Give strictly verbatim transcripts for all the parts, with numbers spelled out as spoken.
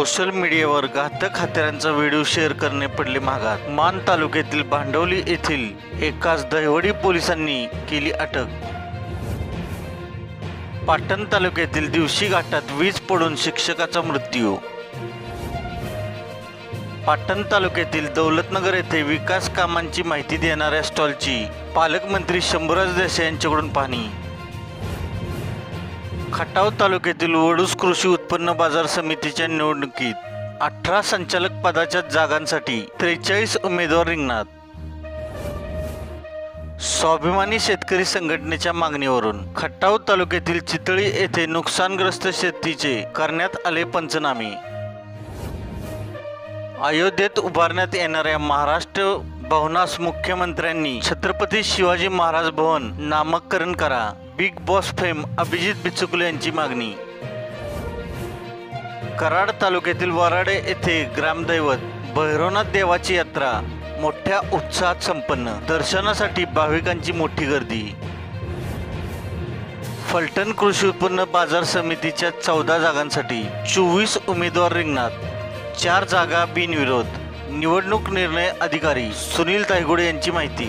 Social मीडियावर घातक हत्यारांचा video share करणे पडले मागात। मान तालुक्यातील भांडवली येथील एकाच दहिवडी पोलिसांनी केली अटक। पाटण तालुक्यातील दिवशी घाटात वीज पडून शिक्षकाचा मृत्यू। पाटण तालुक्यातील दौलतनगर येथे विकास कामांची माहिती देणाऱ्या स्टॉलची पालकमंत्री शंभूराज देसाई यांच्याकडून पाहणी। खटाव तालुक्यातील वडूस कृषी उत्पन्न बाजार समितीच्या निवडणुकीत अठरा संचालक पदाच्या जागांसाठी त्रेचाळीस उमेदवार रिंगणात। स्वाभिमानी शेतकरी संघटनेच्या मागणीवरून खटाव तालुक्यातील चितळी येथे नुकसानग्रस्त शेतीचे करण्यात आले पंचनामे। अयोध्येत उभारण्यात येणाऱ्या महाराष्ट्र भवनास मुख्यमंत्र्यांनी छत्रपती शिवाजी महाराज भवन नामकरण करा, Bigg Boss fame Abhijit Bichukale यांची मागणी। कराड तालुक्यातील वराडे येथे ग्रामदैवत भैरवनाथ देवाची यात्रा मोठ्या उत्साहात संपन्न, दर्शनासाठी भाविकांची मोठी गर्दी। फलटण कृषी उत्पन्न बाजार समितीच्या चौदा जागांसाठी चोवीस उमेदवार रिंगणात, चार जागा बिनविरोध। निवडणूक निर्णय अधिकारी सुनील तायगुडे यांची माहिती।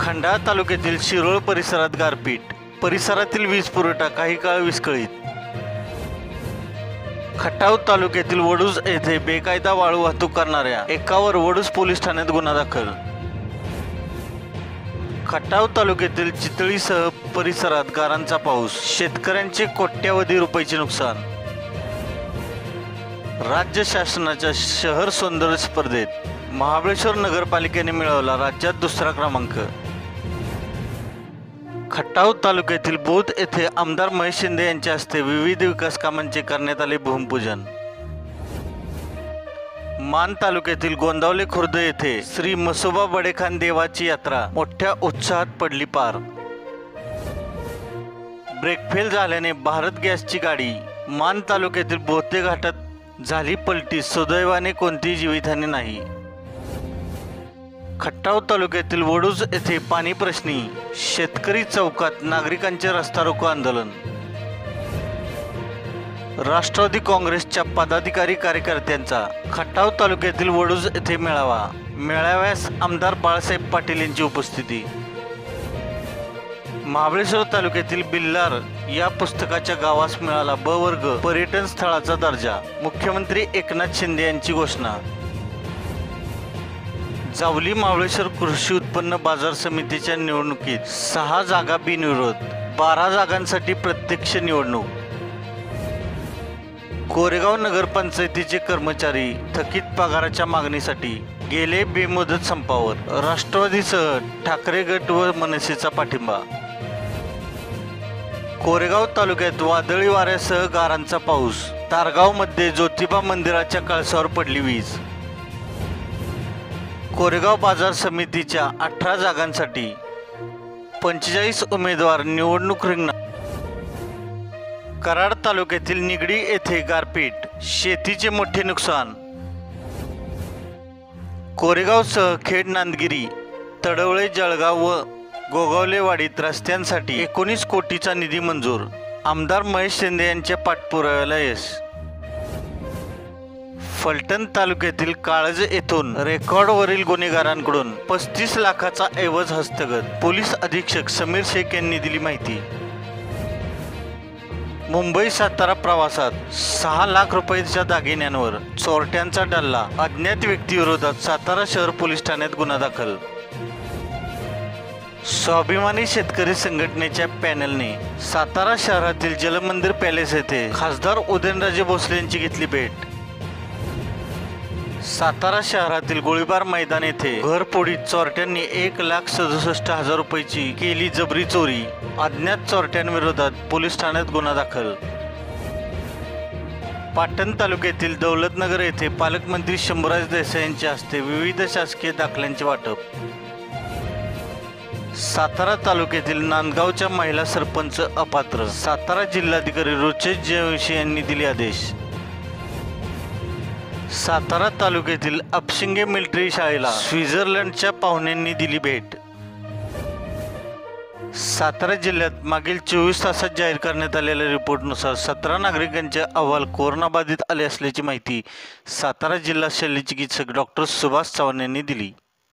खंडाळा तालुक्यातील शिरोळ परिसरात गारपीट, परिसरातील वीज पुरवठा काही काळ विस्कळीत। खटाव तालुक्यातील वडूज येथे बेकायदा वाळू वाहतूक करणाऱ्या एकावर वडूज पोलीस ठाण्यात गुन्हा दाखल। खटाव तालुक्यातील चितळीसह परिसरात गारांचा पाऊस, शेतकऱ्यांचे कोट्यवधी रुपयांचे नुकसान। राज्य शासनाच्या शहर सौंदर्य स्पर्धेत महाबळेश्वर नगरपालिकेने मिळवला राज्यात दुसरा क्रमांक। खटाव तालुक्यातील बोध येथे आमदार महेश शिंदे यांच्या हस्ते विविध विकास कामांचे करण्यात आले भूमिपूजन। मान तालुक्यातील गोंदावले खुर्द येथे श्री म्हसोबा बडेखान देवाची यात्रा मोठ्या उत्साहात पडली पार। ब्रेक फेल झाल्याने भारत गॅसची गाडी मान तालुक्यातील बोहते घाटात झाली पलटी, सुदैवाने कोणतीही जीवितहानी नाही। खटाव तालुक्यातील वडूज येथे पाणी प्रश्नी शेतकरी चौकात नागरिकांचे रस्ता रोको आंदोलन। राष्ट्रवादी काँग्रेसच्या पदाधिकारी कार्यकर्त्यांचा खटाव तालुक्यातील वडूज येथे मेळावा, मेळाव्यास आमदार बालासाहेब पाटील यांची उपस्थिती। महाबळेश्वर तालुक्यातील बिल्लार या पुस्तकाच्या गावास मिळाला ब वर्ग पर्यटन स्थळाचा दर्जा, मुख्यमंत्री एकनाथ शिंदे यांची घोषणा। जावली महाबळेश्वर कृषी उत्पन्न बाजार समितीच्या निवडणुकीत सहा जागा बिनविरोध, बारा जागांसाठी प्रत्यक्ष निवडणूक। कोरेगाव नगरपंचायतीचे कर्मचारी थकीत पगाराच्या मागणीसाठी गेले बेमुदत संपावर, राष्ट्रवादीसह ठाकरे गट व मनसेचा पाठिंबा। कोरेगाव तालुक्यात वादळी वाऱ्यासह गारांचा पाऊस, तारगावमध्ये ज्योतिबा मंदिराच्या कळसावर पडली वीज। कोरेगाव बाजार समितीच्या अठरा जागांसाठी पंचेचाळीस उमेदवार निवडणूक रिंगणात। कराड तालुक्यातील निगडी येथे गारपीट, शेतीचे मोठे नुकसान। कोरेगावसह खेड, नांदगिरी, तडवळे, जळगाव व गोगावलेवाडीत रस्त्यांसाठी एकोणीस कोटीचा निधी मंजूर, आमदार महेश शिंदे यांच्या पाठपुराव्याला यश। फलटण तालुक्यातील काळज येथून रेकॉर्डवरील गुन्हेगारांकडून पस्तीस लाखाचा ऐवज हस्तगत, पोलीस अधीक्षक समीर शेख यांनी दिली माहिती। मुंबई सातारा प्रवासात सहा लाख रुपयांच्या दागिन्यांवर चोरट्यांचा डल्ला, अज्ञात व्यक्तीविरोधात सातारा शहर पोलीस ठाण्यात गुन्हा दाखल। स्वाभिमानी शेतकरी संघटनेच्या पॅनलने सातारा शहरातील जलमंदिर पॅलेस येथे खासदार उदयनराजे भोसले यांची घेतली भेट। सातारा शहरातील गोळीबार मैदान येथे घरफोडीत चोरट्यांनी एक लाख सदुसष्ट हजार रुपयाची केली जबरी चोरी, अज्ञात चोरट्यांविरोधात पोलीस ठाण्यात गुन्हा दाखल। पाटण तालुक्यातील दौलतनगर येथे पालकमंत्री शंभूराज देसाई यांच्या हस्ते विविध शासकीय दाखल्यांचे वाटप। सातारा तालुक्यातील नांदगावच्या महिला सरपंच अपात्र, सातारा जिल्हाधिकारी रुचेश जयवशी यांनी दिले आदेश। सातारा तालुक्यातील अपशिंगे मिलिटरी शाळेला स्वित्झर्लंडच्या पाहुण्यांनी दिली भेट। सातारा जिल्ह्यात मागील चोवीस तासात जाहीर करण्यात आलेल्या रिपोर्टनुसार सतरा नागरिकांचे अहवाल कोरोनाबाधित आले असल्याची माहिती सातारा जिल्हा शल्य चिकित्सक डॉक्टर सुभाष चव्हाण यांनी दिली।